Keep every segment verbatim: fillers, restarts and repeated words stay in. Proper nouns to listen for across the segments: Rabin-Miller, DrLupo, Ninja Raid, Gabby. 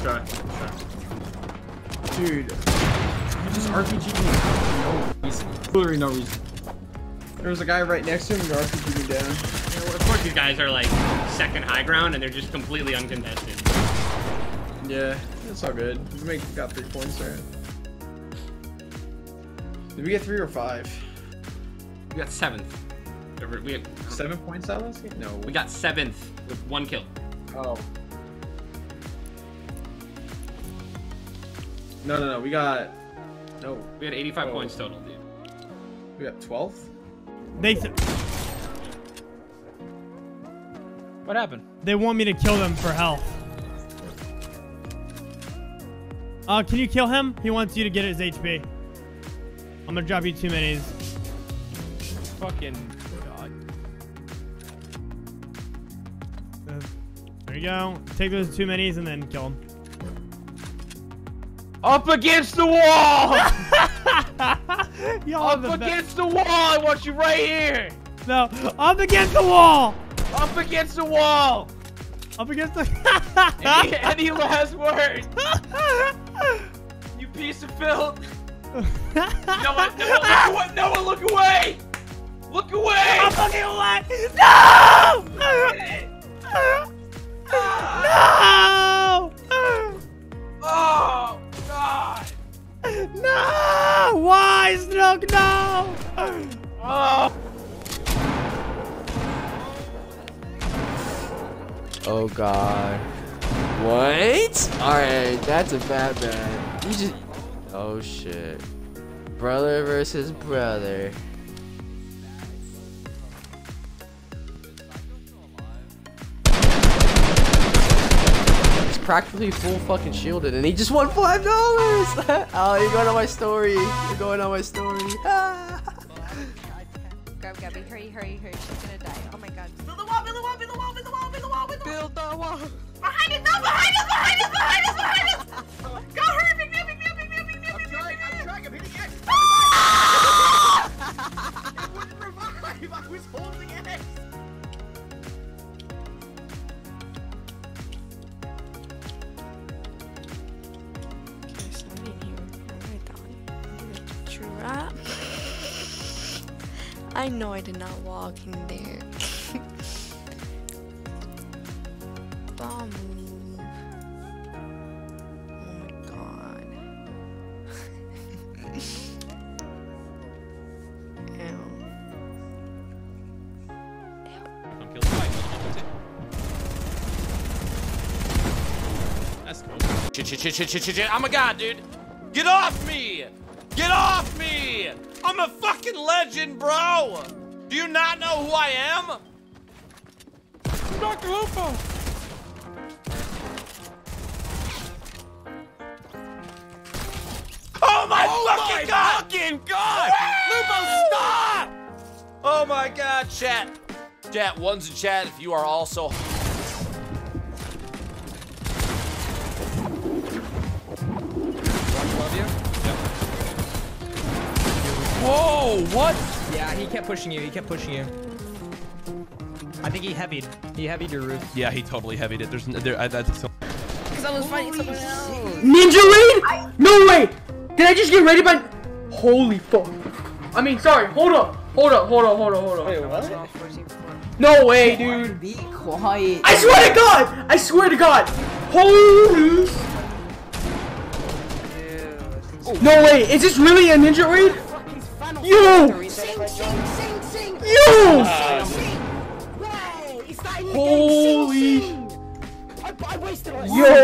try. Let's try. Dude, you just R P G me. No reason. Literally no reason. There was a guy right next to him. You R P G me down. Yeah, of course, these guys are like second high ground, and they're just completely uncontested. Yeah, that's all good. We make got three points, right? Did we get three or five? We got seventh. We had seven points out last game? No. We got seventh with one kill. Oh. No, no, no. We got... No. We had eighty-five oh. points total, dude. We got twelfth? Nathan. What happened? They want me to kill them for health. Uh, can you kill him? He wants you to get his H P. I'm gonna drop you two minis. Fucking... There you go. Take those two minis and then kill him. Up against the wall! Up the against the wall! I want you right here! No. Up against the wall! Up against the wall! Up against the... any, any last words? You piece of filth! No one, no one, look away! No one, look away! Look away! I'm looking away! No! No! Oh, God! No! Why, Snook? No! Oh! Oh, God. What? Alright, that's a bad man. You just... Oh, shit. Brother versus brother. Practically full fucking shielded, and he just won five dollars! Oh, you're going on my story. You're going on my story. Ah. Grab Gabby. Hurry, hurry, hurry. She's gonna die. Oh my god. Build the wall, build the wall, build the wall, build the wall, build the wall, build the wall. Build the wall. Behind us, no, behind us, behind us, behind us, behind us! Go, hurry, big man, big man, big man, big man, big man! I'm trying, I'm trying, I'm hitting X. It wouldn't revive, I was holding X. I know I did not walk in there. Bomb move. Oh my god. Ew. Ew. That's cool. Shit, shit, shit, shit, shit, shit, shit. I'm a god, dude. Get off me! Get off me! I'm a fucking legend, bro! Do you not know who I am? I'm Doctor Lupo! Oh my, oh fucking, my god. fucking god! Woo! Lupo, stop! Oh my god, chat. Chat, one's in chat if you are also... Whoa, what? Yeah, he kept pushing you. He kept pushing you. I think he heavied. He heavied your roof. Yeah, he totally heavied it. There's no, there, I, that's because I was fighting something. Ninja Raid? I... No way! Did I just get raided by... Holy fuck. I mean, sorry. Hold up. Hold up. Hold up. Hold up. Hold up. Wait, what? No way, dude. Be quiet. I swear to God. I swear to God. Holy... No way. Is this really a Ninja Raid? Yo! Sing, sing, sing, sing! Yo! Uh, Holy! I, I wasted all Yo!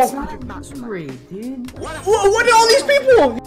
That's great, dude. What, what are all these people?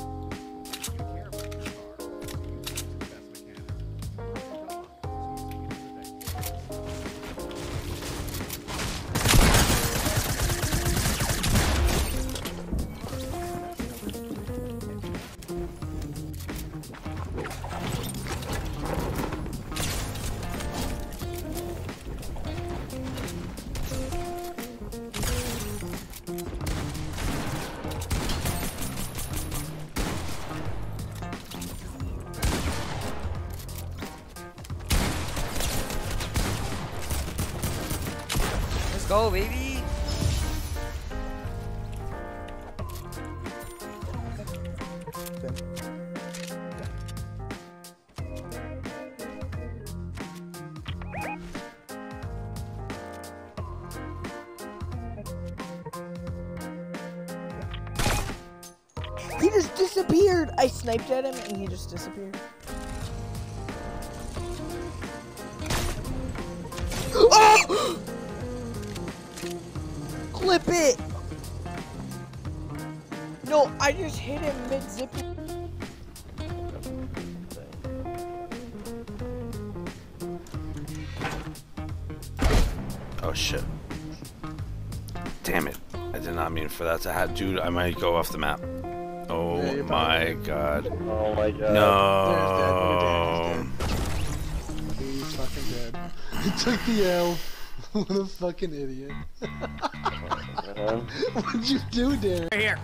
Go, baby! He just disappeared! I sniped at him and he just disappeared. Oh! Clip it! No, I just hit him mid-zip. Oh shit. Damn it. I did not mean for that to happen. Dude, I might go off the map. Oh yeah, my god. Oh my god. No. He's fucking dead. He took the L. What a fucking idiot. What'd you do, Derek? Right here.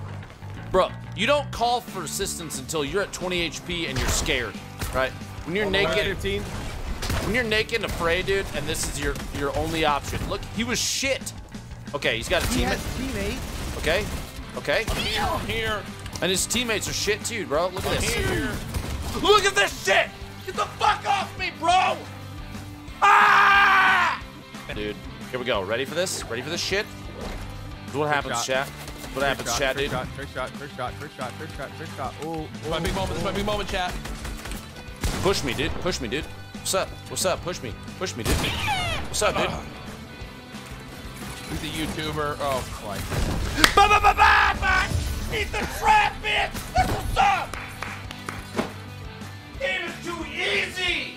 Bro, you don't call for assistance until you're at twenty H P and you're scared, right? When you're oh, naked, right. when you're naked and afraid, dude, and this is your your only option. Look, he was shit. Okay, he's got a teammate. He has teammate. Okay, okay. I'm here. And his teammates are shit too, bro. Look at this. Here. Look at this shit. Get the fuck off me, bro. Ah! Dude, here we go. Ready for this? Ready for this shit? This is what happens, chat. What happens, shot, chat, trick dude? Shot, trick shot, trick shot, trick shot, trick shot, trick shot. Oh, oh, my big moment. This is my big moment, chat. Push me, dude. Push me, dude. What's up? What's up? Push me. Push me, dude. What's up, dude? He's a YouTuber. Oh, Christ. Ba ba ba ba ba! Eat the trap, bitch! That's what's up! Game is too easy!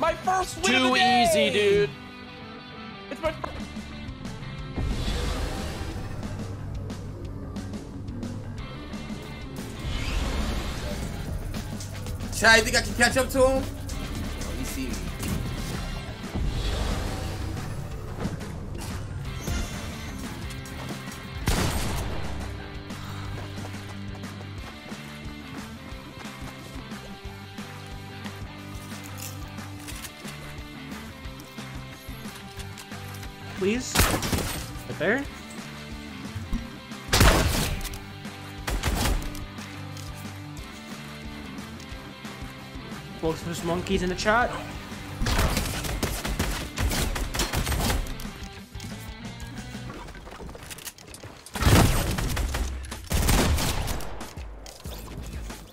My first win of the day! Too easy, dude. It's my first. Chad, you think I can catch up to him? Oh, he see me. Please? Right there? There's monkeys in the chat.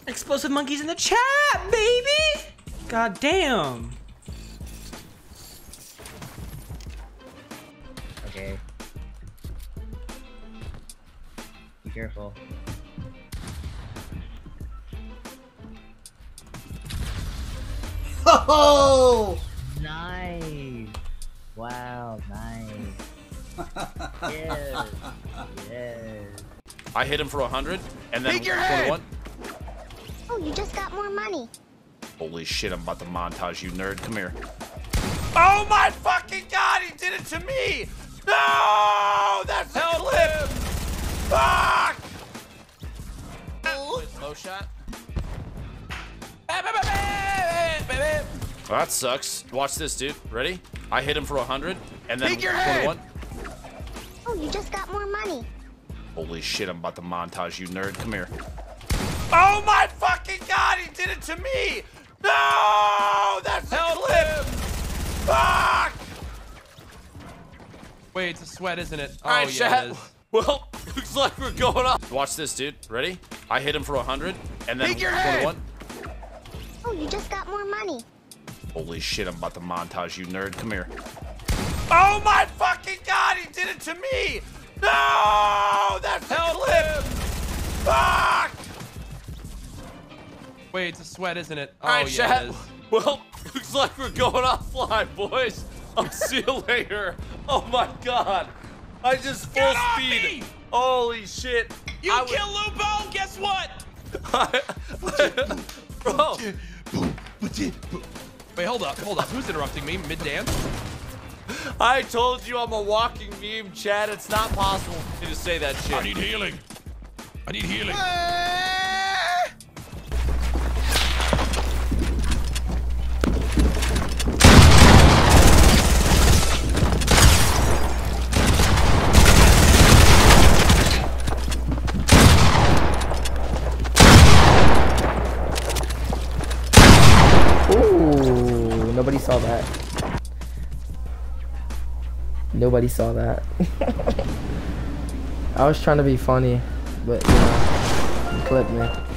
Explosive monkeys in the chat, baby! God damn. Okay. Be careful. Oh! Nice! Wow, nice. Yes. Yes. I hit him for one hundred, and then twenty-one. Oh, you just got more money. Holy shit, I'm about to montage you, nerd. Come here. Oh my fucking god, he did it to me! No! That's a clip! Fuck! Low shot. Well, that sucks. Watch this, dude. Ready? I hit him for one hundred, and then twenty-one. Oh, you just got more money. Holy shit, I'm about to montage you, nerd. Come here. Oh my fucking god, he did it to me! No! That's a clip! Fuck! Wait, it's a sweat, isn't it? All right, oh, yeah, it is. Well, looks like we're going up. Watch this, dude. Ready? I hit him for one hundred, and then twenty-one. Oh, you just got more money. Holy shit, I'm about to montage you, nerd. Come here. Oh my fucking god, he did it to me! No! That's a clip! Fuck! Wait, it's a sweat, isn't it? Oh, all right, yeah, chat. It is. Well, looks like we're going offline, boys. I'll see you later. Oh my god. I just full speed. Me! Holy shit. You I kill Lupo, guess what? I Bro! Wait, hold up, hold up. Who's interrupting me? Mid-dance? I told you I'm a walking meme, Chad. It's not possible for you to say that shit. I need healing. I need healing. Nobody saw that. Nobody saw that. I was trying to be funny, but you know, clip me.